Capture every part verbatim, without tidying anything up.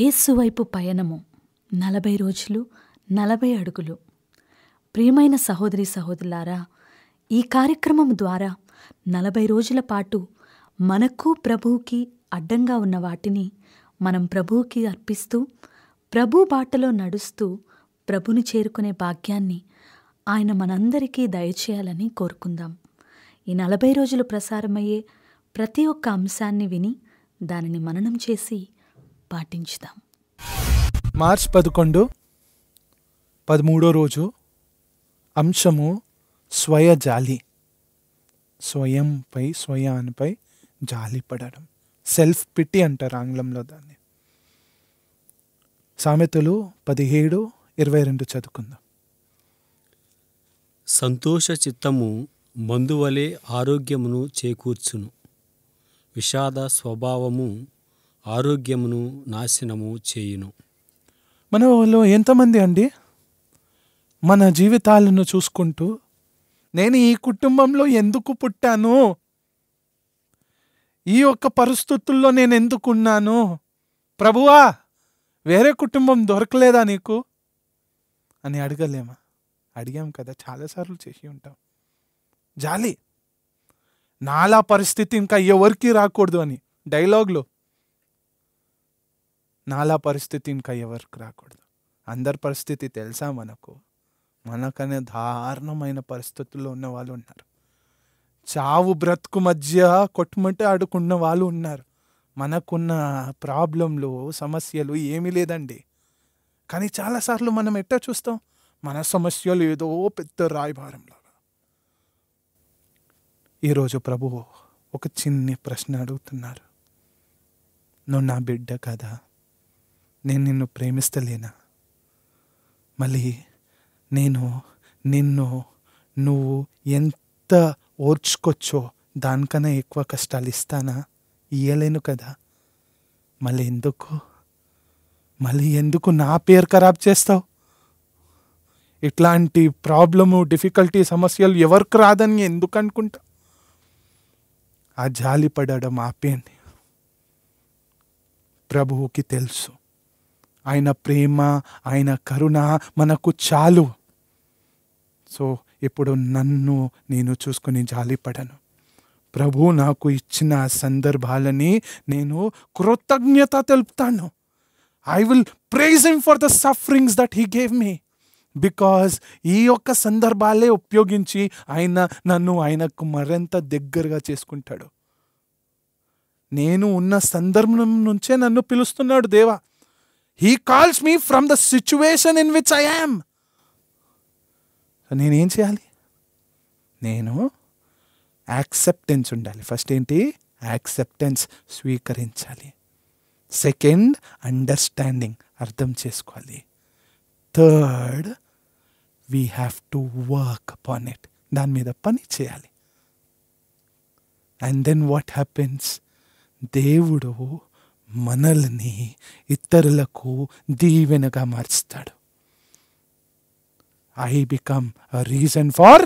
యేసు వైపు పయనము నలభై రోజులు నలభై అడుగులు. ప్రియమైన సహోదరి సహోదరులారా, ఈ కార్యక్రమం ద్వారా నలభై రోజుల పాటు మనకు ప్రభువుకి అడ్డంగా ఉన్న వాటిని మనం ప్రభువుకి అర్పిస్తూ ప్రభు బాటలో నడుస్తూ ప్రభుని చేరుకునే భాగ్యాన్ని ఆయన మనందరికీ దయచేయాలని కోరుకుందాం. ఈ నలభై రోజులు ప్రసారమయ్యే ప్రతి ఒక్క అంశాన్ని విని దానిని మననం చేసి పాటించుదాం. మార్చ్ పదకొండు పదమూడో రోజు అంశము స్వయ జాలి. స్వయంపై స్వయాన్పై జాలి పడడం, సెల్ఫ్ పిటి అంటారు ఆంగ్లంలో దాన్ని. సామెతలు పదిహేడు ఇరవై రెండు చదువుకుందాం. సంతోష చిత్తము మందువలే ఆరోగ్యమును చేకూర్చును, విషాద స్వభావము ఆరోగ్యమును నాశనము చేయును. మన వాళ్ళు ఎంతమంది అండి మన జీవితాలను చూసుకుంటూ నేను ఈ కుటుంబంలో ఎందుకు పుట్టాను, ఈ యొక్క పరిస్థితుల్లో నేను ఎందుకున్నాను, ప్రభువా వేరే కుటుంబం దొరకలేదా నీకు అని అడగలేమా? అడిగాం కదా, చాలాసార్లు చేసి ఉంటాం. జాలి, నాలా పరిస్థితి ఇంకా ఎవరికీ రాకూడదు అని డైలాగులు. నాలా పరిస్థితి ఇంకా ఎవరికి రాకూడదు, అందరి పరిస్థితి తెలుసా మనకు. మనకనే దారుణమైన పరిస్థితుల్లో ఉన్న వాళ్ళు ఉన్నారు. చావు బ్రతుకు మధ్య కొట్టుమట్టే ఆడుకున్న వాళ్ళు ఉన్నారు. మనకున్న ప్రాబ్లంలు సమస్యలు ఏమీ లేదండి, కానీ చాలాసార్లు మనం ఎట్టా చూస్తాం, మన సమస్యలు ఏదో పెద్ద రాయభారంలో. ఈరోజు ప్రభువు ఒక చిన్ని ప్రశ్న అడుగుతున్నారు, నువ్వు నా బిడ్డ కదా, నేను నిన్ను ప్రేమిస్తలేనా? మళ్ళీ నేను నిన్ను నువ్వు ఎంత ఓర్చుకొచ్చో దానికన్నా ఎక్కువ కష్టాలు ఇస్తానా? ఇయ్యలేను కదా, మళ్ళీ ఎందుకు మళ్ళీ ఎందుకు నా పేరు ఖరాబ్ చేస్తావు? ఇట్లాంటి ప్రాబ్లము డిఫికల్టీ సమస్యలు ఎవరికి రాదని ఎందుకు అనుకుంటా? ఆ జాలి పడడం ఆపేయండి. ప్రభువుకి తెలుసు ఆయన ప్రేమ, ఆయన కరుణ మనకు చాలు. సో ఇప్పుడు నన్ను నేను చూసుకుని జాలి పడను. ప్రభు నాకు ఇచ్చిన సందర్భాలని నేను కృతజ్ఞత తెలుపుతాను. I will praise him for the sufferings that he gave me, because ఈ యొక్క సందర్భాలే ఉపయోగించి ఆయన నన్ను ఆయనకు మరింత దగ్గరగా చేసుకుంటాడు. నేను ఉన్న సందర్భం నుంచే నన్ను పిలుస్తున్నాడు దేవా. He calls me from the situation in which I am. నేనేం చేయాలి? నేను యాక్సెప్టెన్స్ ఉండాలి. ఫస్ట్ ఏంటి? యాక్సెప్టెన్స్, స్వీకరించాలి. సెకండ్, అండర్స్టాండింగ్, అర్థం చేసుకోవాలి. Third, we have to work upon it, దాని మీద పని చేయాలి. And then what happens? దేవుడు మనల్ని ఇతరులకు దీవెనగా మార్చుతాడు. I become a reason for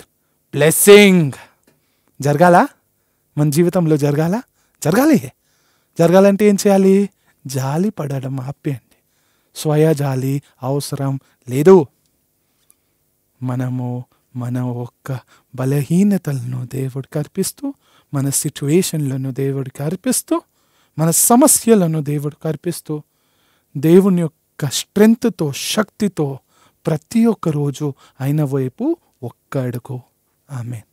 blessing. జరగాలా? మన జీవితంలో జరగాలా? జరగాలి. జరగాలంటే ఏం చేయాలి? జాలి పడడం ఆపేయండి. స్వయ జాలి అవసరం లేదు. మనము మన ఒక్క బలహీనతలను దేవుడికి అర్పిస్తూ, మన సిచ్యువేషన్లను దేవుడికి అర్పిస్తూ, మన సమస్యలను దేవుడికి అర్పిస్తూ, దేవుని యొక్క స్ట్రెంగ్త్తో శక్తితో ప్రతి ఒక్క రోజు ఆయన వైపు ఒక్క అడుగు. ఆమేన్.